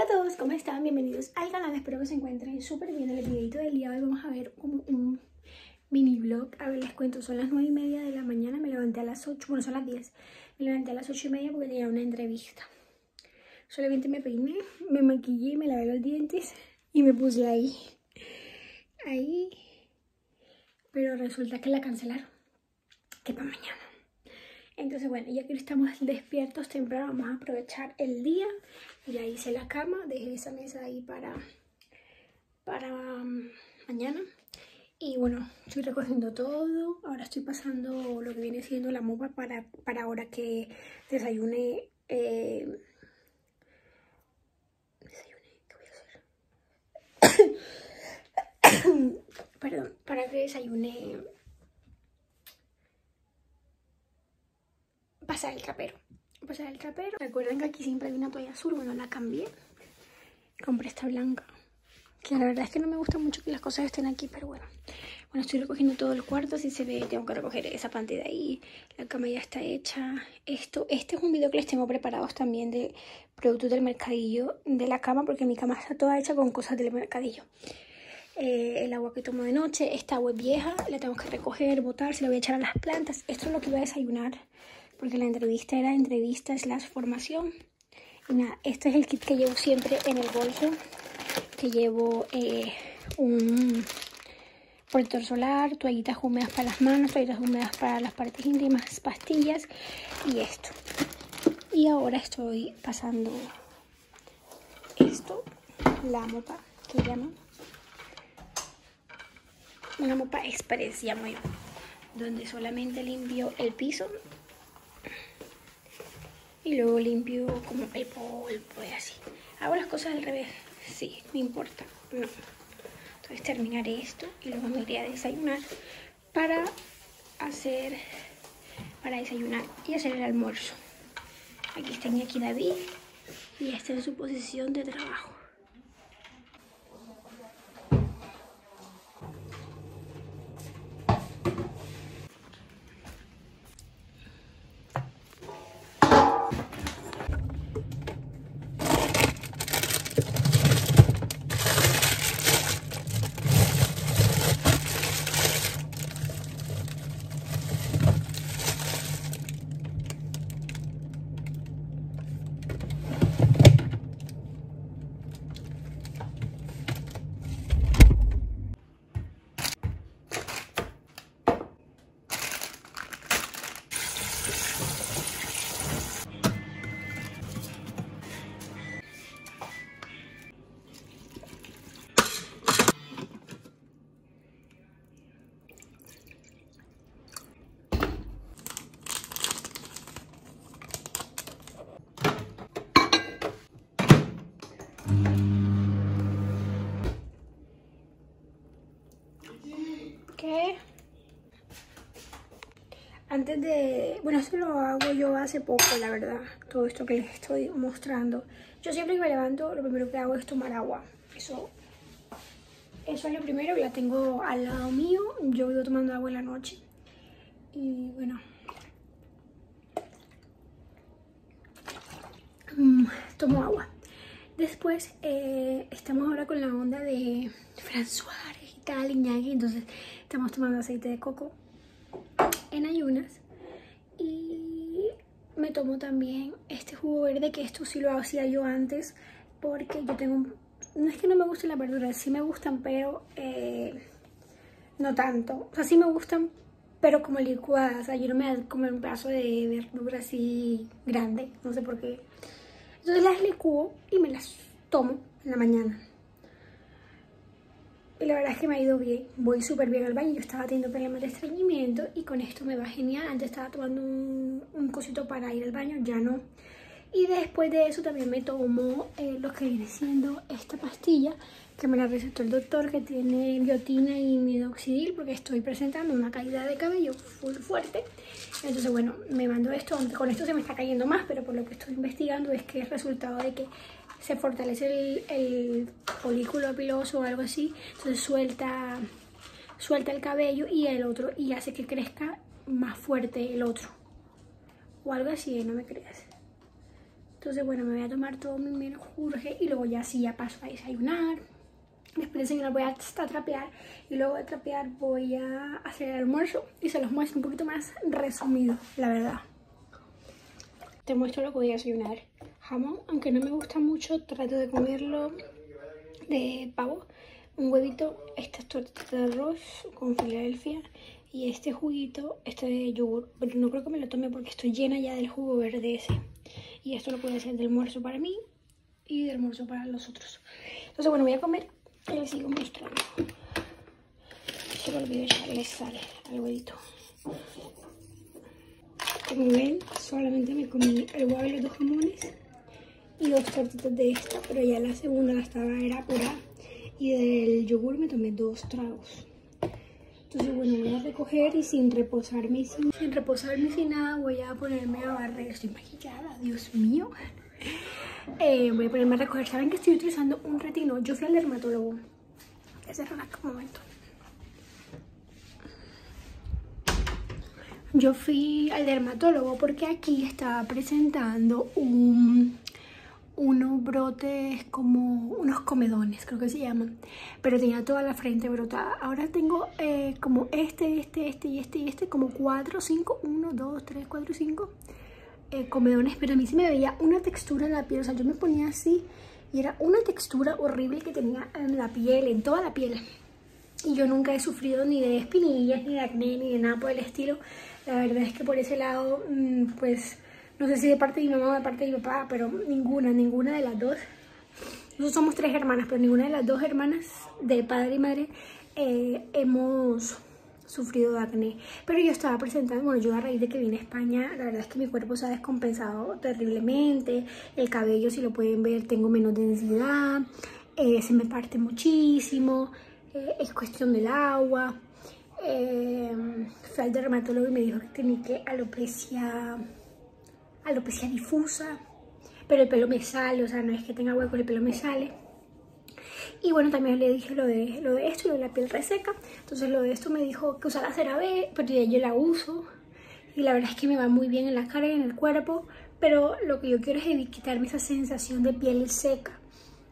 Hola a todos, ¿cómo están? Bienvenidos al canal, espero que se encuentren súper bien. En el videito del día de hoy vamos a ver como un mini vlog. A ver, les cuento, son las 9:30 de la mañana, me levanté a las 8, bueno son las 10. Me levanté a las 8:30 porque tenía una entrevista. Solamente me peiné, me maquillé, me lavé los dientes y me puse ahí. Pero resulta que la cancelaron, que para mañana. Entonces, bueno, ya que estamos despiertos temprano, vamos a aprovechar el día. Ya hice la cama, dejé esa mesa ahí para mañana. Y bueno, estoy recogiendo todo. Ahora estoy pasando lo que viene siendo la mopa para ahora que desayune. ¿Qué voy a hacer? Perdón, para que desayune. Pasar el trapero. Recuerden que aquí siempre hay una toalla azul. Bueno, la cambié. Compré esta blanca, que la verdad es que no me gusta mucho que las cosas estén aquí, pero bueno. Bueno, estoy recogiendo todo el cuarto. Así se ve, tengo que recoger esa parte de ahí. La cama ya está hecha. Este es un video que les tengo preparados también de productos del mercadillo de la cama, porque mi cama está toda hecha con cosas del mercadillo. El agua que tomo de noche. Esta agua es vieja, la tengo que recoger, botar. Se la voy a echar a las plantas. Esto es lo que iba a desayunar, porque la entrevista era entrevista/formación. Y nada, este es el kit que llevo siempre en el bolso. Que llevo un protector solar, toallitas húmedas para las manos, toallitas húmedas para las partes íntimas, pastillas y esto. Y ahora estoy pasando esto, la mopa, que llaman. Una mopa express, llamo yo. Donde solamente limpio el piso. Y luego limpio como el polvo y así. Hago las cosas al revés. Sí, no importa. No. Entonces terminaré esto y luego me iré a desayunar para desayunar y hacer el almuerzo. Aquí está Iñaki David y esta es su posición de trabajo. Antes de... Bueno, esto lo hago yo hace poco, la verdad. Todo esto que les estoy mostrando. Yo siempre que me levanto, lo primero que hago es tomar agua. Eso es lo primero, la tengo al lado mío. Yo vivo tomando agua en la noche. Y bueno... tomo agua. Después, estamos ahora con la onda de Fran Suárez y tal, Iñaki. Entonces, estamos tomando aceite de coco en ayunas y me tomo también este jugo verde, que esto sí lo hacía yo antes porque yo tengo no es que no me gusten las verduras, sí me gustan, pero no tanto, o sea sí me gustan pero como licuadas, o sea yo no me como un pedazo de verdura así grande, no sé por qué, entonces las licuo y me las tomo en la mañana. Y la verdad es que me ha ido bien, voy súper bien al baño. Yo estaba teniendo problemas de estreñimiento y con esto me va genial. Antes estaba tomando un cosito para ir al baño, ya no. Y después de eso también me tomo lo que viene siendo esta pastilla que me la recetó el doctor, que tiene biotina y minoxidil, porque estoy presentando una caída de cabello full fuerte. Entonces bueno, me mando esto, aunque con esto se me está cayendo más, pero por lo que estoy investigando es que es resultado de que se fortalece el folículo piloso o algo así, entonces suelta el cabello y el otro y hace que crezca más fuerte el otro o algo así, no me creas. Entonces, bueno, me voy a tomar todo mi menjurje y luego ya sí, ya paso a desayunar. Después de desayunar voy hasta trapear y luego de trapear voy a hacer el almuerzo y se los muestro un poquito más resumido, la verdad. Te muestro lo que voy a desayunar. Jamón, aunque no me gusta mucho, trato de comerlo de pavo. Un huevito, esta es tortita de arroz con Filadelfia y este juguito, este de yogur, pero no creo que me lo tome porque estoy llena ya del jugo verde ese. Y esto lo puedo hacer del almuerzo para mí y del almuerzo para los otros. Entonces, bueno, voy a comer y les sigo mostrando. Se me olvidó echarles sal al huevito. Como ven, solamente me comí el huevo y los dos jamones y dos tortitas de esta, pero ya la segunda la estaba era pura. Y del yogur me tomé dos tragos. Entonces, bueno, voy a recoger y sin reposarme, sin nada, voy a ponerme a barrer. Estoy maquillada, Dios mío. Voy a ponerme a recoger. Saben que estoy utilizando un retino. Yo fui al dermatólogo. Voy a cerrar acá un momento. Yo fui al dermatólogo porque aquí estaba presentando unos brotes como unos comedones, creo que se llaman, pero tenía toda la frente brotada. Ahora tengo como este, como 4, 5, 1, 2, 3, 4, 5 comedones, pero a mí sí me veía una textura en la piel, o sea, yo me ponía así y era una textura horrible que tenía en la piel, en toda la piel. Y yo nunca he sufrido ni de espinillas, ni de acné, ni de nada por el estilo. La verdad es que por ese lado, pues... no sé si de parte de mi mamá o de parte de mi papá, pero ninguna de las dos. Nosotros somos tres hermanas, pero ninguna de las dos hermanas de padre y madre hemos sufrido de acné. Pero yo estaba presentando, bueno, yo a raíz de que vine a España, la verdad es que mi cuerpo se ha descompensado terriblemente. El cabello, si lo pueden ver, tengo menos densidad, se me parte muchísimo, es cuestión del agua. Fui al dermatólogo y me dijo que tenía que alopecia difusa, pero el pelo me sale, o sea, no es que tenga hueco, el pelo me sale. Y bueno, también le dije lo de esto, lo de la piel reseca. Entonces lo de esto me dijo que usara CeraVe, pero ya yo la uso y la verdad es que me va muy bien en la cara y en el cuerpo, pero lo que yo quiero es quitarme esa sensación de piel seca.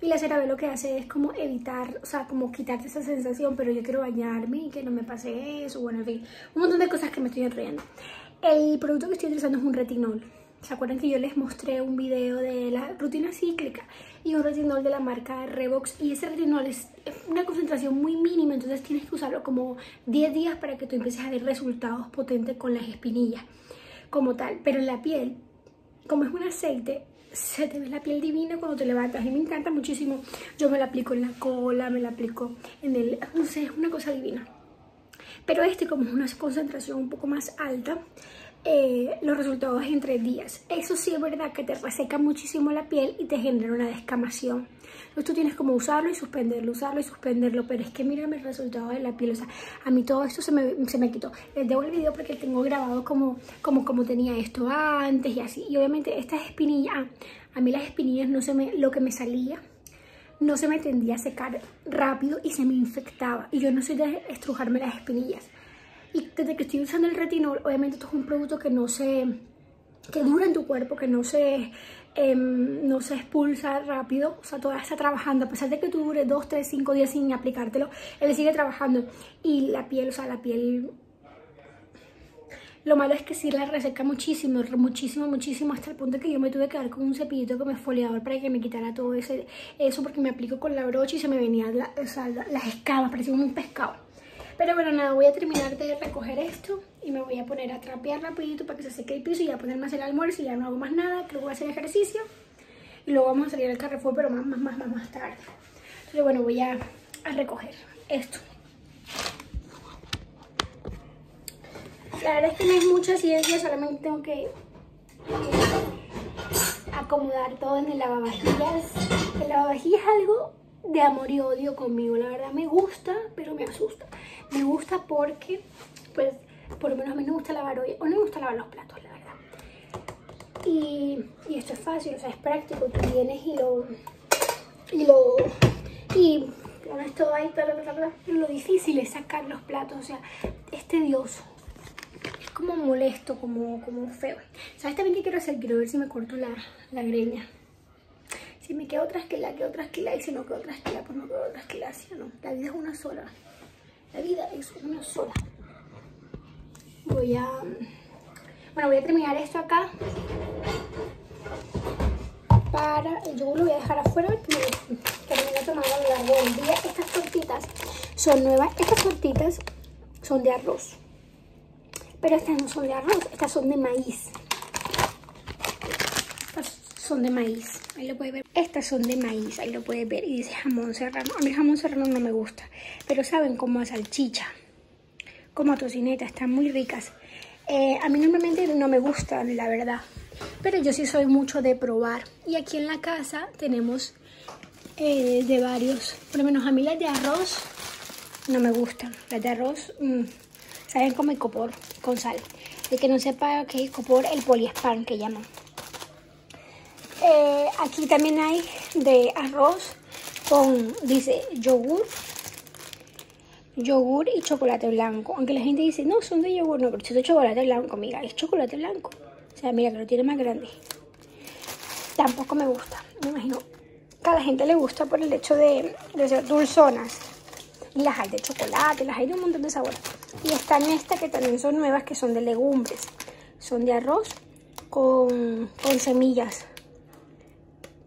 Y la CeraVe lo que hace es como evitar, o sea, como quitarte esa sensación, pero yo quiero bañarme y que no me pase eso, bueno, en fin, un montón de cosas que me estoy enrollando. El producto que estoy utilizando es un retinol. ¿Se acuerdan que yo les mostré un video de la rutina cíclica y un retinol de la marca Revox? Y ese retinol es una concentración muy mínima, entonces tienes que usarlo como 10 días para que tú empieces a ver resultados potentes con las espinillas como tal. Pero en la piel, como es un aceite, se te ve la piel divina cuando te levantas y me encanta muchísimo. Yo me la aplico en la cola, me la aplico en el... no sé, es una cosa divina. Pero este, como es una concentración un poco más alta, los resultados en 3 días. Eso sí es verdad que te reseca muchísimo la piel y te genera una descamación. Entonces tú tienes como usarlo y suspenderlo, pero es que mírame el resultado de la piel. O sea, a mí todo esto se me quitó. Les dejo el video porque tengo grabado como tenía esto antes y así. Y obviamente estas espinillas, a mí las espinillas lo que me salía no se me tendía a secar rápido y se me infectaba. Y yo no soy de estrujarme las espinillas. Y desde que estoy usando el retinol, obviamente esto es un producto que dura en tu cuerpo, que no se expulsa rápido, o sea, todavía está trabajando. A pesar de que tú dures 2, 3, 5 días sin aplicártelo, él sigue trabajando. Y la piel, o sea, la piel... lo malo es que sí la reseca muchísimo, muchísimo, muchísimo, hasta el punto que yo me tuve que dar con un cepillito como exfoliador para que me quitara todo eso, porque me aplico con la brocha y se me venían las escamas, parecía un pescado. Pero bueno, nada, voy a terminar de recoger esto y me voy a poner a trapear rapidito para que se seque el piso y ya ponerme a hacer el almuerzo y ya no hago más nada, creo que voy a hacer ejercicio y luego vamos a salir al Carrefour, pero más tarde. Entonces, bueno, voy a recoger esto. La verdad es que no es mucha ciencia, solamente tengo que acomodar todo en el lavavajillas. El lavavajillas es algo de amor y odio conmigo, la verdad me gusta, pero me asusta. Me gusta porque, pues, por lo menos a mí me gusta lavar hoy, o no me gusta lavar los platos, la verdad. Y esto es fácil, o sea, es práctico, tú vienes y pones todo ahí, pero lo difícil es sacar los platos, o sea, es tedioso. como molesto, como feo. ¿Sabes también qué quiero hacer? Quiero ver si me corto la greña. Si me queda otra esquila, que otra esquila. Y si no queda otra esquila, pues no queda otra esquila. ¿Sí o no? La vida es una sola. La vida es una sola. Voy a terminar esto acá. Para el yogur lo voy a dejar afuera porque terminé tomando a lo largo del día. Estas tortitas son nuevas. Estas tortitas son de arroz. Pero estas no son de arroz, estas son de maíz. Estas son de maíz, ahí lo puedes ver. Estas son de maíz, ahí lo puedes ver. Y dice jamón serrano. A mí el jamón serrano no me gusta. Pero saben, como a salchicha, como a tocineta, están muy ricas. A mí normalmente no me gustan, la verdad. Pero yo sí soy mucho de probar. Y aquí en la casa tenemos de varios. Por lo menos a mí las de arroz no me gustan. Las de arroz saben como icopor con sal. El que no sepa qué es icopor, el poliespan que llaman. Aquí también hay de arroz con, dice, yogur y chocolate blanco. Aunque la gente dice, no, son de yogur. No, pero si es chocolate blanco, amiga, es chocolate blanco. O sea, mira, que lo tiene más grande. Tampoco me gusta. Me imagino que a la gente le gusta por el hecho de ser dulzonas. Y las hay de chocolate, las hay de un montón de sabores. Y están estas que también son nuevas, que son de legumbres. Son de arroz con semillas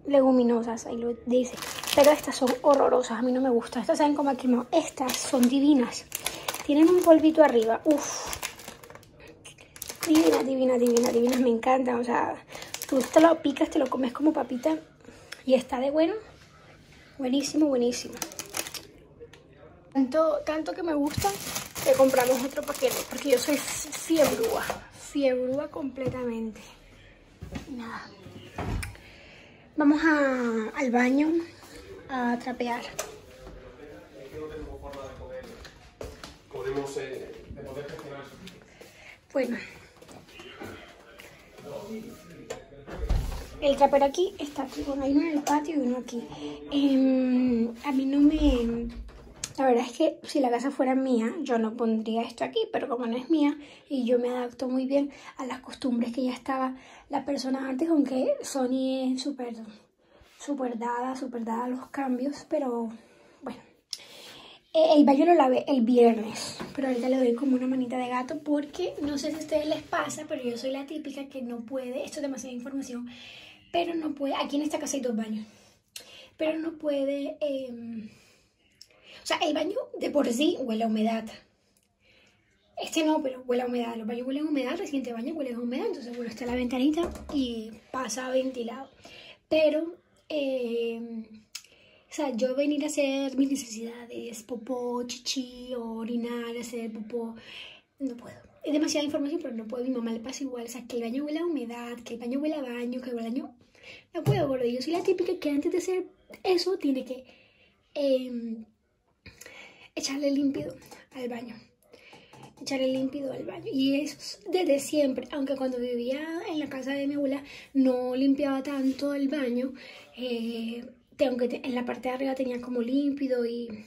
leguminosas, ahí lo dice. Pero estas son horrorosas, a mí no me gustan. Estas saben como a quemado. Estas son divinas. Tienen un polvito arriba. Uff. Divinas, divinas, divinas, divinas, me encantan. O sea, tú te lo picas, te lo comes como papita y está de bueno. Buenísimo, buenísimo. Tanto que me gusta que compramos otro paquete, porque yo soy fiebrúa completamente. Nada. Vamos al baño a trapear. Bueno. El trapero aquí está aquí, bueno, hay uno en el patio y uno aquí. A mí no me... La verdad es que si la casa fuera mía, yo no pondría esto aquí, pero como no es mía y yo me adapto muy bien a las costumbres que ya estaba la persona antes, aunque Sony es súper dada a los cambios, pero bueno. El baño lo lavé el viernes, pero ahorita le doy como una manita de gato porque no sé si a ustedes les pasa, pero yo soy la típica que no puede, esto es demasiada información, pero no puede, aquí en esta casa hay dos baños, pero no puede, o sea, el baño de por sí huele a humedad, este no, pero huele a humedad, los baños huelen a humedad, el reciente baño huele a humedad, entonces bueno, está la ventanita y pasa ventilado, pero... O sea, yo venir a hacer mis necesidades, popó, chichi, o orinar, hacer popó, no puedo. Es demasiada información, pero no puedo. Mi mamá le pasa igual. O sea, que el baño huele a humedad, que el baño huele a baño, que el baño... No puedo, gordo. Yo soy la típica que antes de hacer eso tiene que echarle límpido al baño. Y eso desde siempre, aunque cuando vivía en la casa de mi abuela no limpiaba tanto el baño, aunque en la parte de arriba tenía como límpido y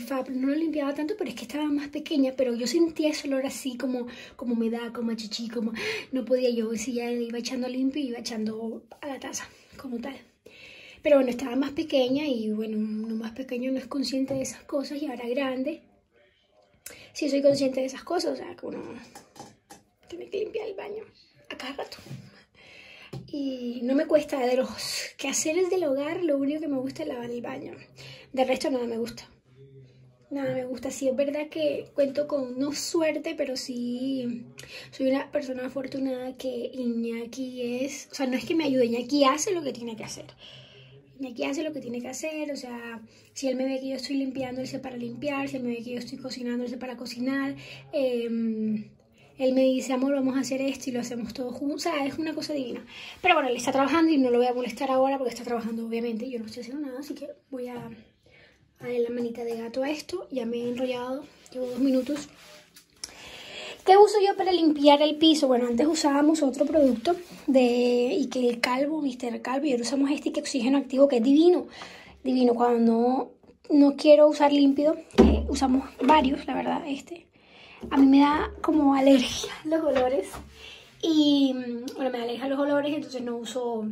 fab, no lo limpiaba tanto, pero es que estaba más pequeña, pero yo sentía ese olor así como humedad, como chichi, como no podía yo, si ya iba echando limpio, iba echando a la taza, como tal. Pero bueno, estaba más pequeña y bueno, uno más pequeño no es consciente de esas cosas y ahora grande sí soy consciente de esas cosas, o sea, que uno tiene que limpiar el baño a cada rato. Y no me cuesta, de los quehaceres del hogar, lo único que me gusta es lavar el baño. De resto nada me gusta. Nada me gusta. Sí, es verdad que cuento con, no suerte, pero sí soy una persona afortunada que Iñaki es... O sea, no es que me ayude, Iñaki hace lo que tiene que hacer. O sea, si él me ve que yo estoy limpiando, él se para limpiar. Si él me ve que yo estoy cocinando, él se para cocinar. Él me dice, amor, vamos a hacer esto y lo hacemos todos juntos. O sea, es una cosa divina. Pero bueno, él está trabajando y no lo voy a molestar ahora porque está trabajando, obviamente. Yo no estoy haciendo nada, así que voy a darle la manita de gato a esto. Ya me he enrollado, llevo 2 minutos. ¿Qué uso yo para limpiar el piso? Bueno, antes usábamos otro producto de Ike Calvo, Mr. Calvo. Y ahora usamos este que oxígeno activo, que es divino. Divino, cuando no quiero usar límpido, usamos varios, la verdad, este. a mí me da como alergia a los olores. Y bueno, me da alergia a los olores, entonces no uso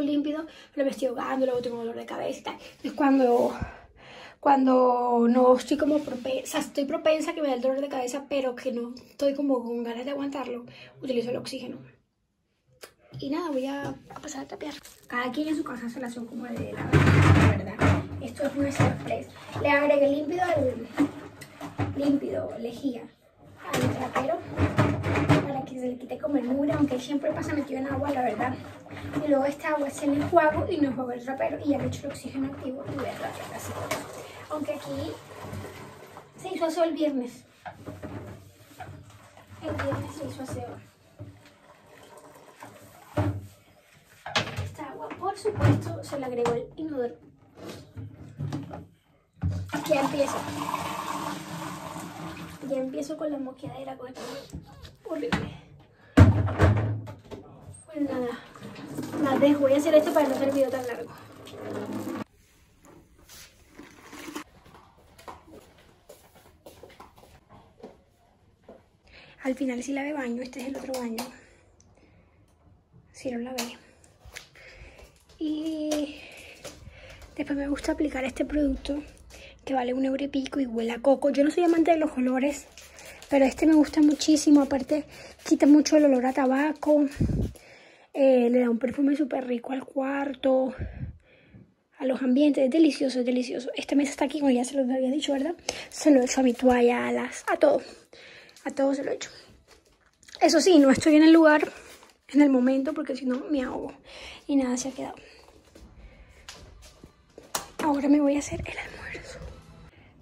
límpido, pero me estoy ahogando, luego tengo dolor de cabeza y tal. Entonces cuando no estoy como propensa, o sea, estoy propensa a que me da el dolor de cabeza, pero que no estoy como con ganas de aguantarlo, utilizo el oxígeno. Y nada, voy a pasar a tapear. Cada quien en su casa se la hace como de la verdad. Esto es una sorpresa. Le agregué límpido lejía al trapero para que se le quite como el mugre, aunque siempre pasa metido en agua, la verdad. Y luego esta agua se le enjuago y no enjuago el trapero y ya le echo el oxígeno activo y voy a trapear así. Aunque aquí se hizo aseo el viernes. El viernes se hizo aseo. Esta agua, por supuesto, se le agregó el inodoro. Ya empiezo. Ya empiezo con la moqueadera, con el horrible. Pues nada, la dejo. Voy a hacer esto para no hacer el video tan largo. Al final sí lavé baño, este es el otro baño. Sí, lo lavé. Y después me gusta aplicar este producto que vale 1 euro y pico y huele a coco. Yo no soy amante de los olores, pero este me gusta muchísimo. Aparte, quita mucho el olor a tabaco. Le da un perfume súper rico al cuarto, a los ambientes. Es delicioso, es delicioso. Esta mesa está aquí, como ya se los había dicho, ¿verdad? Se lo he hecho a mi toalla, a todo. A todo se lo he hecho. Eso sí, no estoy en el lugar, en el momento, porque si no me ahogo. Y nada, se ha quedado. Ahora me voy a hacer el almuerzo.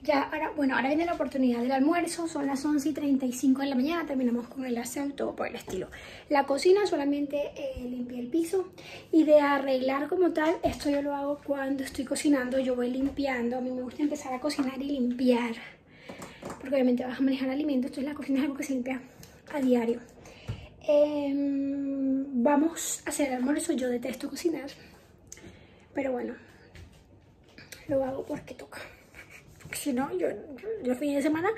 Ahora viene la oportunidad del almuerzo. Son las 11:35 de la mañana. Terminamos con el aseo, todo por el estilo. La cocina solamente limpié el piso. Y de arreglar como tal, esto yo lo hago cuando estoy cocinando. Yo voy limpiando. A mí me gusta empezar a cocinar y limpiar, porque obviamente vas a manejar alimentos. Entonces la cocina es algo que se limpia a diario. Vamos a hacer el almuerzo. Yo detesto cocinar, pero bueno, lo hago porque toca. Porque si no, yo el fin de semana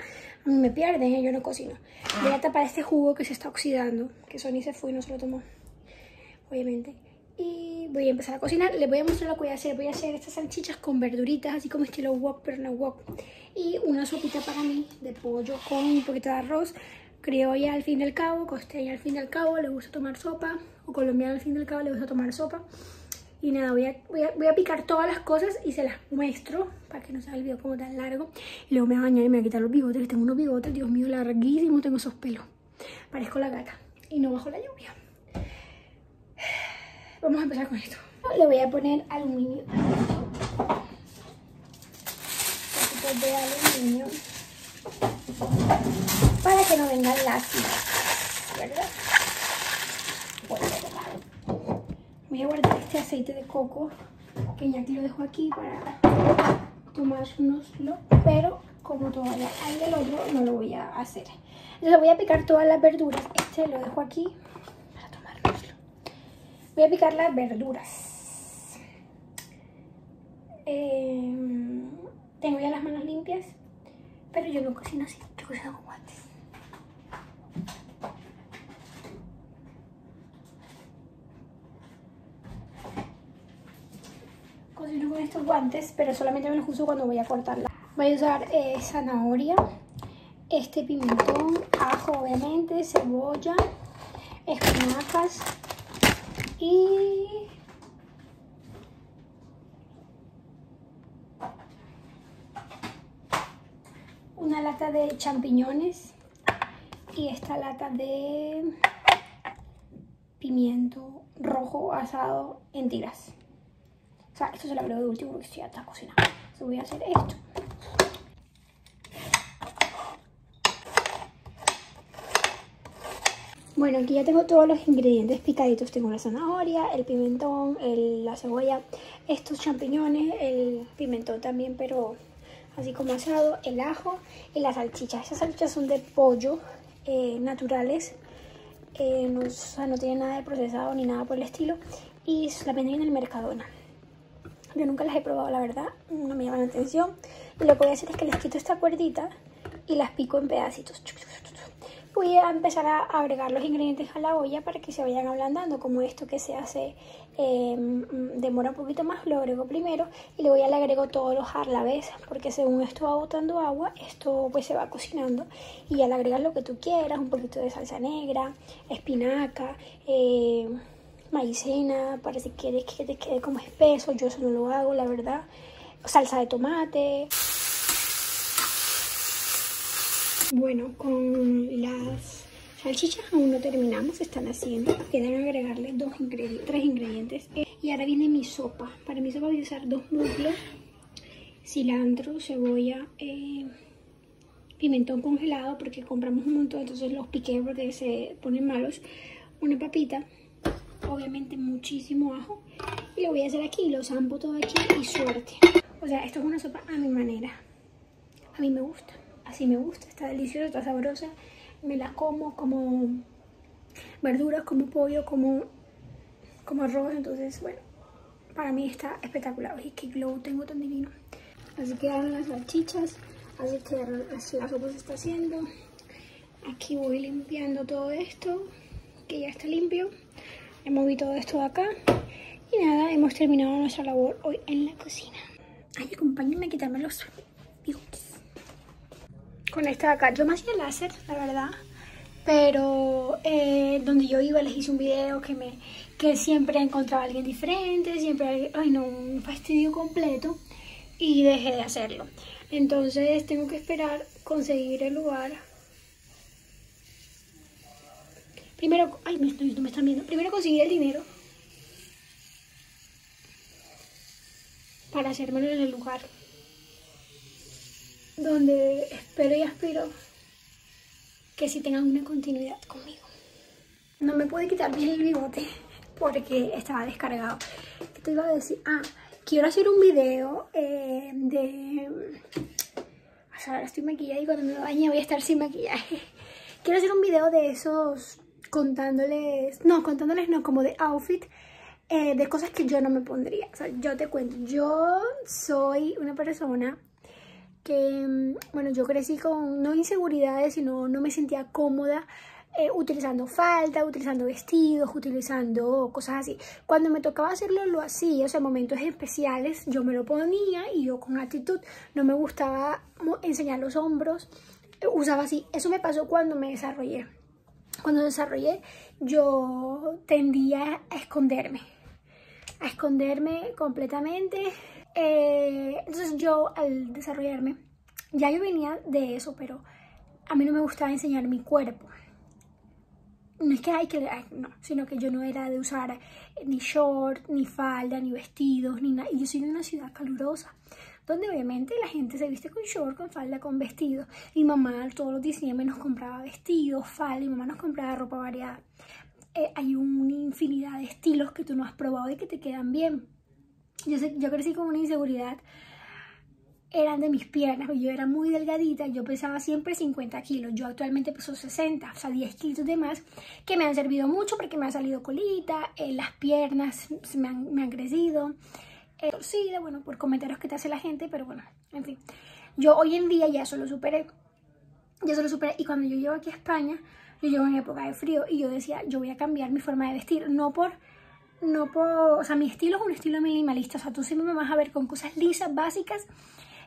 me pierden, yo no cocino. Voy a tapar este jugo que se está oxidando, que Sony se fue y no se lo tomó, obviamente. Y voy a empezar a cocinar. Les voy a mostrar lo que voy a hacer. Voy a hacer estas salchichas con verduritas, así como estilo wok, pero no wok. Y una sopita para mí de pollo con un poquito de arroz. Criolla al fin del cabo, costeña al fin del cabo, le gusta tomar sopa. O colombiana al fin del cabo, le gusta tomar sopa. Y nada, voy a picar todas las cosas y se las muestro para que no sea el video como tan largo. Y luego me voy a bañar y me voy a quitar los bigotes. Tengo unos bigotes, Dios mío, larguísimos. Tengo esos pelos. Parezco la gata. Y no bajo la lluvia. Vamos a empezar con esto. Le voy a poner aluminio. Poquito de aluminio. Para que no vengan las tiras, ¿verdad? Voy a guardar este aceite de coco, que ya aquí lo dejo aquí para tomárnoslo, pero como todavía hay del otro, no lo voy a hacer. Entonces voy a picar todas las verduras. Este lo dejo aquí para tomárnoslo. Voy a picar las verduras. Tengo ya las manos limpias, pero yo no cocino así, yo cocino con guantes. Cocino con estos guantes, pero solamente me los uso cuando voy a cortarla. Voy a usar zanahoria, este pimentón, ajo obviamente, cebolla, espinacas y... una lata de champiñones y esta lata de pimiento rojo asado en tiras. O sea, esto se lo agrego de último porque ya está cocinado. Entonces voy a hacer esto. Bueno, aquí ya tengo todos los ingredientes picaditos. Tengo la zanahoria, el pimentón, la cebolla, estos champiñones, el pimentón también, pero... así como asado, el ajo y las salchichas. Estas salchichas son de pollo, naturales, no, o sea, no tienen nada de procesado ni nada por el estilo. Y las venden en el Mercadona. Yo nunca las he probado, la verdad, no me llaman la atención. Y lo que voy a hacer es que les quito esta cuerdita y las pico en pedacitos. Voy a empezar a agregar los ingredientes a la olla para que se vayan ablandando, como esto que se hace, demora un poquito más, lo agrego primero y luego ya le agrego todos los a la vez, porque según esto va botando agua, esto pues se va cocinando y ya le agregas lo que tú quieras, un poquito de salsa negra, espinaca, maicena, para si quieres que te quede como espeso, yo eso no lo hago, la verdad, salsa de tomate. Bueno, con las salchichas aún no terminamos, se están haciendo. Quedan agregarles tres ingredientes. Y ahora viene mi sopa. Para mi sopa voy a usar 2 muslos, cilantro, cebolla, pimentón congelado, porque compramos un montón, entonces los piqué porque se ponen malos. Una papita, obviamente muchísimo ajo. Y lo voy a hacer aquí, lo zampo todo aquí y suerte. O sea, esto es una sopa a mi manera. A mí me gusta. Así me gusta, está deliciosa, está sabrosa. Me la como verduras, como pollo, como arroz. Entonces, bueno, para mí está espectacular. Y que glow tengo tan divino. Así quedaron las salchichas. Así quedaron, así la sopa se está haciendo. Aquí voy limpiando todo esto, que ya está limpio. Moví todo esto de acá. Y nada, hemos terminado nuestra labor hoy en la cocina. Ay, acompáñenme a quitarme los bigotes. Con esta de acá, yo me hacía láser, la verdad, pero donde yo iba les hice un video que siempre encontraba a alguien diferente, siempre, ay no, un fastidio completo, y dejé de hacerlo. Entonces tengo que esperar conseguir el lugar. Primero, ay, no me están viendo, primero conseguir el dinero para hacérmelo en el lugar donde espero y aspiro que sí tengan una continuidad conmigo. No me pude quitar bien el bigote porque estaba descargado. ¿Qué te iba a decir? Ah, quiero hacer un video O sea, ahora estoy maquillada y cuando me bañe voy a estar sin maquillaje. Quiero hacer un video de esos contándoles no, como de outfit, de cosas que yo no me pondría. O sea, yo te cuento, yo soy una persona que, bueno, yo crecí con, no inseguridades, sino no me sentía cómoda utilizando falda, utilizando vestidos, utilizando cosas así. Cuando me tocaba hacerlo, lo hacía, o sea, momentos especiales, yo me lo ponía y yo con actitud, no me gustaba enseñar los hombros, usaba así. Eso me pasó cuando me desarrollé. Cuando desarrollé, yo tendía a esconderme completamente. Entonces yo al desarrollarme, ya yo venía de eso, pero a mí no me gustaba enseñar mi cuerpo. No es que hay que, no, sino que yo no era de usar ni short, ni falda, ni vestidos, ni nada. Y yo soy de una ciudad calurosa, donde obviamente la gente se viste con short, con falda, con vestidos. Mi mamá todos los diciembre nos compraba vestidos, falda, mi mamá nos compraba ropa variada. Hay una infinidad de estilos que tú no has probado y que te quedan bien. Yo crecí con una inseguridad, eran de mis piernas, yo era muy delgadita, yo pesaba siempre 50 kilos, yo actualmente peso 60, o sea 10 kilos de más, que me han servido mucho porque me ha salido colita, las piernas me han crecido, torcida, bueno, por comentarios que te hace la gente, pero bueno, en fin. Yo hoy en día ya eso lo superé, y cuando yo llego aquí a España, yo llego en época de frío y yo decía, yo voy a cambiar mi forma de vestir, o sea, mi estilo es un estilo minimalista, o sea, tú siempre me vas a ver con cosas lisas, básicas,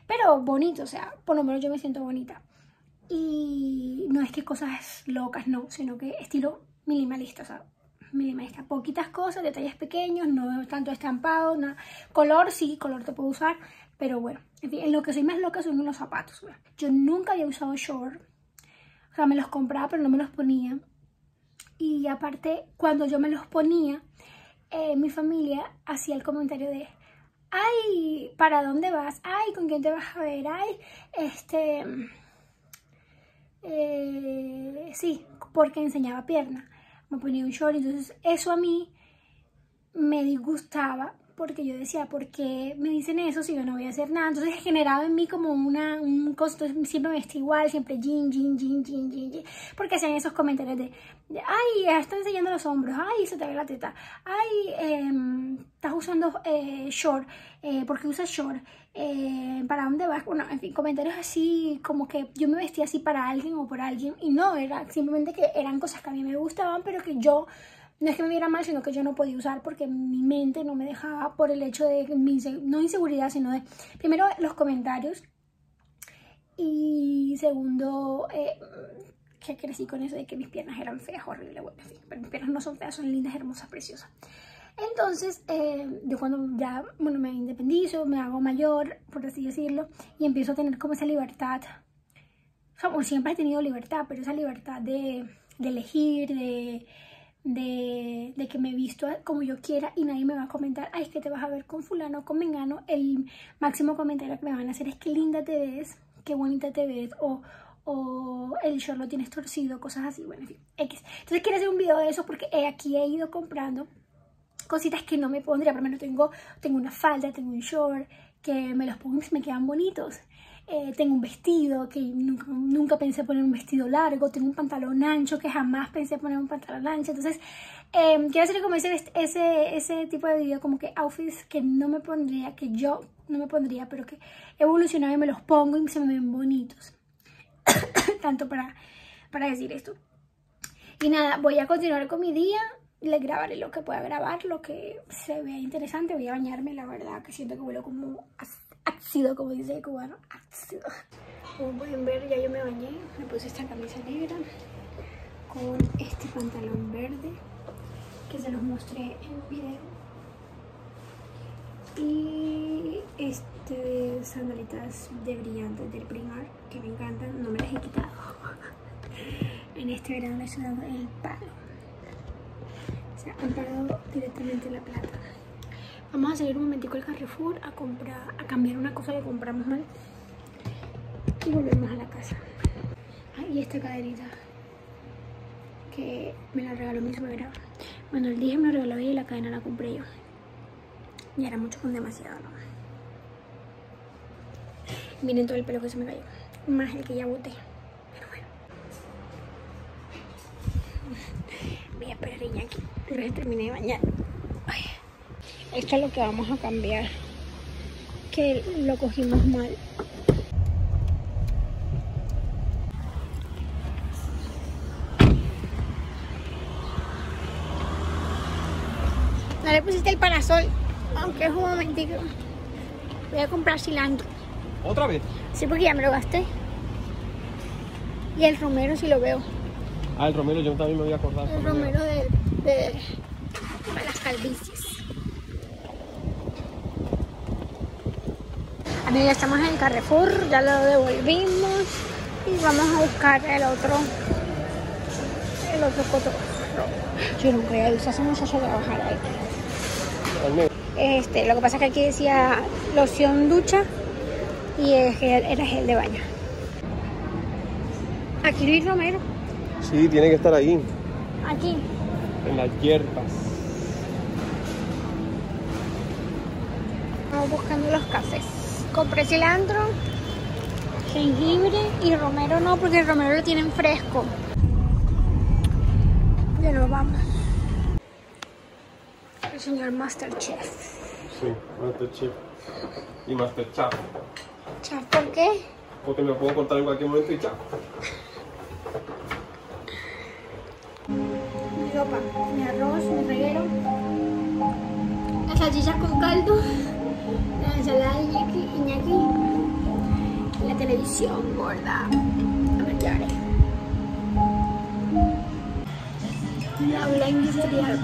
pero bonito, o sea, por lo menos yo me siento bonita. Y no es que cosas locas, no, sino que estilo minimalista, o sea, minimalista. Poquitas cosas, detalles pequeños, no tanto estampado, nada. Color, sí, color te puedo usar, pero bueno, en fin, en lo que soy más loca son los zapatos. ¿Verdad? Yo nunca había usado short, o sea, me los compraba pero no me los ponía. Y aparte, cuando yo me los ponía, mi familia hacía el comentario de ay, ¿para dónde vas? Ay, ¿con quién te vas a ver? Ay, sí, porque enseñaba pierna, me ponía un short, entonces eso a mí me disgustaba porque yo decía, ¿por qué me dicen eso si yo no voy a hacer nada? Entonces generaba en mí como un costo, siempre me vestí igual, siempre jean, porque hacían esos comentarios de ay, estás enseñando los hombros, ay, se te ve la teta, ay, estás usando short, ¿por qué usas short? ¿Para dónde vas? Bueno, en fin, comentarios así como que yo me vestía así para alguien o por alguien, y no, era simplemente que eran cosas que a mí me gustaban, pero que yo... no es que me viera mal, sino que yo no podía usar porque mi mente no me dejaba, por el hecho de mi no inseguridad, sino de, primero, los comentarios, y segundo, que crecí con eso de que mis piernas eran feas, horribles, bueno, en fin, pero mis piernas no son feas, son lindas, hermosas, preciosas. Entonces, yo cuando ya, bueno, me independizo, me hago mayor, por así decirlo, y empiezo a tener como esa libertad, o sea, siempre he tenido libertad, pero esa libertad de elegir, de que me visto como yo quiera y nadie me va a comentar, ay, es que te vas a ver con fulano, con mengano. El máximo comentario que me van a hacer es que linda te ves, qué bonita te ves, o el short lo tienes torcido, cosas así, bueno, en fin, X. Entonces quiero hacer un video de eso porque aquí he ido comprando cositas que no me pondría. Por lo menos tengo una falda, tengo un short que me los pongo y me quedan bonitos. Tengo un vestido que nunca pensé poner un vestido largo, tengo un pantalón ancho que jamás pensé poner un pantalón ancho. Entonces quiero hacer como ese tipo de video, como que outfits que no me pondría, que yo no me pondría, pero que he evolucionado y me los pongo y se me ven bonitos. Tanto para decir esto. Y nada, voy a continuar con mi día, les grabaré lo que pueda grabar, lo que se vea interesante. Voy a bañarme, la verdad que siento que vuelo como ácido, como dice el cubano, ácido. Como pueden ver, ya yo me bañé, me puse esta camisa negra con este pantalón verde que se los mostré en un video, y este sandalitas de brillantes del Primark que me encantan, no me las he quitado. En este verano les he dado el palo, o sea, han pagado directamente la plata. Vamos a salir un momentico al Carrefour a comprar, a cambiar una cosa que compramos mal, y volvemos a la casa. Y esta cadenita que me la regaló mi suegra. Bueno, el dije me lo regaló ella y la cadena la compré yo. Y era mucho con demasiado, ¿no? Miren todo el pelo que se me cayó, más el que ya boté. Pero bueno. Voy a esperar a Iñaki. Pero terminé de bañar. Ay. Esto es lo que vamos a cambiar, que lo cogimos mal. No le pusiste el parasol, aunque es un momentito. Voy a comprar cilantro. ¿Otra vez? Sí, porque ya me lo gasté. Y el romero sí lo veo. Ah, el romero, yo también me voy a acordar. El romero de para las calvicies. Ya estamos en el Carrefour, ya lo devolvimos y vamos a buscar el otro cotorro. Yo nunca había visto a ese muchacho trabajar ahí. Lo que pasa es que aquí decía loción ducha y era gel de baño. ¿Aquí Luis Romero? Sí, tiene que estar ahí. ¿Aquí? En las hierbas. Estamos buscando los cafés. Compré cilantro, jengibre y romero no, porque el romero lo tienen fresco. Ya nos vamos. El señor Masterchef. Sí, Masterchef. Y Masterchef. ¿Chaf por qué? Porque me puedo cortar en cualquier momento y chaf. Mi sopa, mi arroz, mi reguero, las salchichas con caldo, la ensalada de Iñaki, la televisión gorda. A ver qué haré. La blanca cereal.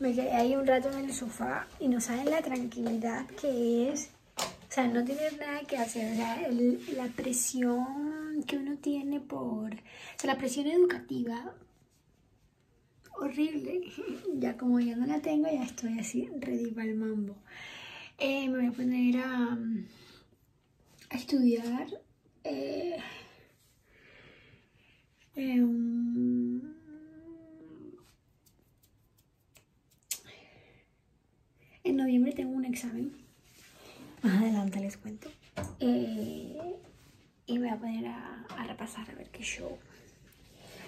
Me quedé ahí un rato en el sofá y no saben la tranquilidad que es. O sea, no tener nada que hacer. O sea, la presión que uno tiene por... O sea, la presión educativa... horrible. Ya como ya no la tengo, ya estoy así ready para el mambo. Me voy a poner a estudiar en noviembre tengo un examen. Más adelante les cuento. Y me voy a poner a repasar, a ver qué show.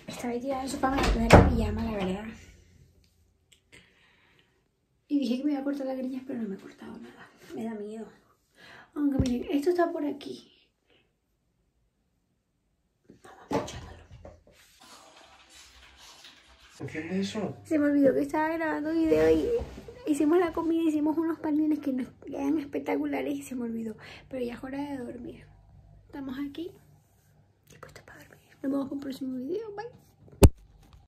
Estaba tirada en el sofá, me voy a poner la pijama, la verdad. Y dije que me iba a cortar las greñas, pero no me he cortado nada. Me da miedo. Aunque miren, esto está por aquí. Vamos a ¿entiendes eso? Se me olvidó que estaba grabando video y hicimos la comida, hicimos unos paneles que nos quedan espectaculares y se me olvidó. Pero ya es hora de dormir. Estamos aquí dispuestos para dormir. Nos vemos en un próximo video. Bye.